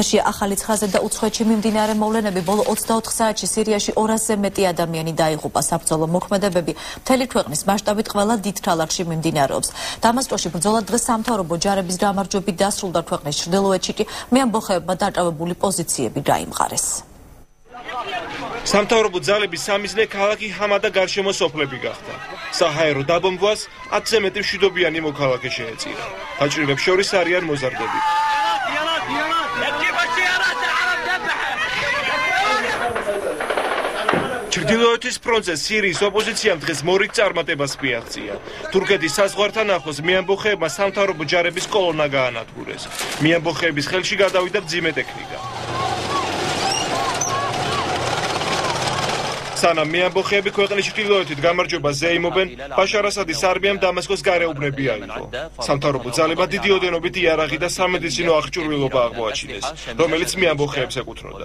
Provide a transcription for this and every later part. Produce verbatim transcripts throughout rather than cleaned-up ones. ეთერში ახალი ცხრაზე და უცხოეთში მიმდინარე მოვლენები ბოლო ოცდაოთხ საათში სირიაში ორასზე მეტი ადამიანი დაიღუპა. საბრძოლო მოქმედებები მთელი ქვეყნის მასშტაბით ყველა დიდ ქალაქში მიმდინარეობს. დამასკოში ბრძოლა დღეს სამთავრობო ჯარების გამარჯვებით დასრულდა. ქვეყნის ჩრდილოეთში კი მეამბოხეებმა დაკავებული პოზიციები დაიმყარეს. სამთავრობო ძალების სამიზნე ქალაქი ჰამადა გარშემო სოფლები გახდა. საჰაერო დაბომბვას ათზე მეტი მშვიდობიანი მოქალაქე შეეწირა. დაჭრილებს შორის არიან მოზარდები. ჩრდილოეთის ფრონტზე სირიის ოპოზიციამ დღეს მორიგ წარმატებას მიაღწია. თურქეთის საზღვართან ახლოს მეამბოხეებმა სამთავრობო ჯარების კოლონა გაანადგურეს. მეამბოხეების ხელში გადავიდა მძიმე ტექნიკა. სანამ მეამბოხეები ქვეყნის ჩრდილოეთით გამარჯვებას ზეიმობენ, ბაშარ ასადის არმიამ დამასკოს გარეუბნები აიღო. სამთავრობო ძალებმა დიდი ოდენობით იარაღი და სამედიცინო აღჭურვილობა აღმოაჩინეს, რომელიც მეამბოხეებს ეკუთვნოდათ.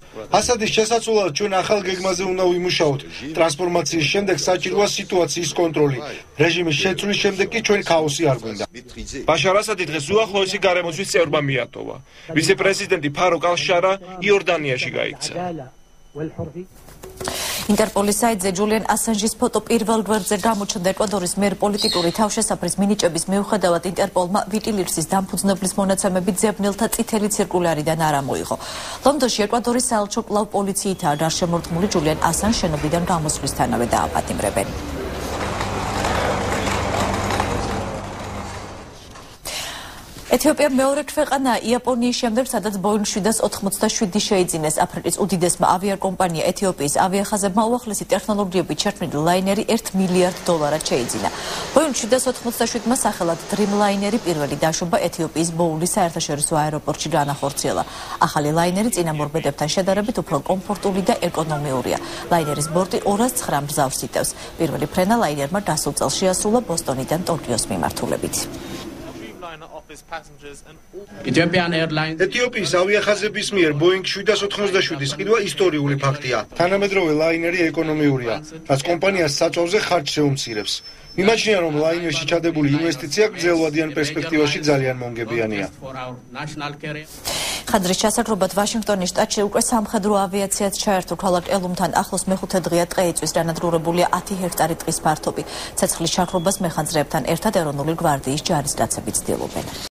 ასადის შესაძლებლად ჩვენ ახალ გეგმაზე უნდა ვიმუშაოთ. ტრანსფორმაციის შემდეგ საჭიროა სიტუაციის კონტროლი. რეჟიმის შეცვლის შემდეგ კი ჩვენ ქაოსი არ გვინდა. ბაშარ ასადი დღეს უახლოესი გარემოცვის წევრმა მიატოვა. ვიცე-პრეზიდენტი ფაროკ ალ-შარა იორდანიაში გაიქცა. ინტერპოლის საიტზე ჯულიან ასანჟის ფოტო პირველ გვერდზე გამოჩნდა. ეკვადორის მიერ პოლიტიკური თავშესაფრის მინიჭების მიუხედავად ინტერპოლმა ვიტილირსის დამფუძნებლის მონაცემები ძებნელთა წითელი ცირკულარიდან არ მოიღო. ლონდონში ეკვადორის საელჩო კვლავ პოლიციითაა გარშემორტყმული. ჯულიან ასანჟს შენობიდან გამოსვლისთანავე დააპატიმრებენ. ეთიოპია მეორე ქვეყანაა იაპონიის შემდეგ, სადაც ბოინგ შვიდ ათს ოთხმოცდაშვიდი შეიძინეს. აფრიკის უდიდესმა ავიაკომპანია ეთიოპიის ავიახაზებმა უახლესი ტექნოლოგიებით შექმნილი ლაინერი ერთ მილიარდ დოლარად შეიძინა. ბოინგ შვიდ ათს ოთხმოცდაშვიდმა სახელად დრიმლაინერი პირველი დაშვება ეთიოპიის ბოულის საერთაშორისო აეროპორტში განახორციელა. ახალი ლაინერი წინამორბედებთან შედარებით უფრო კომფორტული და ეკონომიურია. ლაინერის ბორტი ორას ცხრა მგზავრს იტევს. პირველი ფრენა ლაინერმა გასულ წელს შეასრულა ბოსტონიდან ტოკიოს მიმართულებით. ეთიოპიის ავიახაზების მიერ ბოინგ შვიდ ათს ოთხმოცდაშვიდის ყიდვა ისტორიული ფაქტია. თანამედროვე ლაინერი ეკონომიურია, რაც კომპანიას საწვავზე ხარჯს შეუმცირებს. მიმაჩნია, რომ ლაინერში ჩადებული ინვესტიცია გრძელვადიან პერსპექტივაში ძალიან მომგებიანია. ხადრის ჩასაგრობად ვაშინგტონის შტატში უკვე სამხედრო ავიაციაც ჩაერთო. ქალაქ ელუმთან ახლოს მეხუთე დღეა ტყე იწვის. დანადგურებულია ათი ჰექტარი ტყის ფართობი. ცეცხლის ჩაგრობას მეხანძრეებთან ერთად ეროვნული გვარდიის ჯარისკაცები ცდილობენ.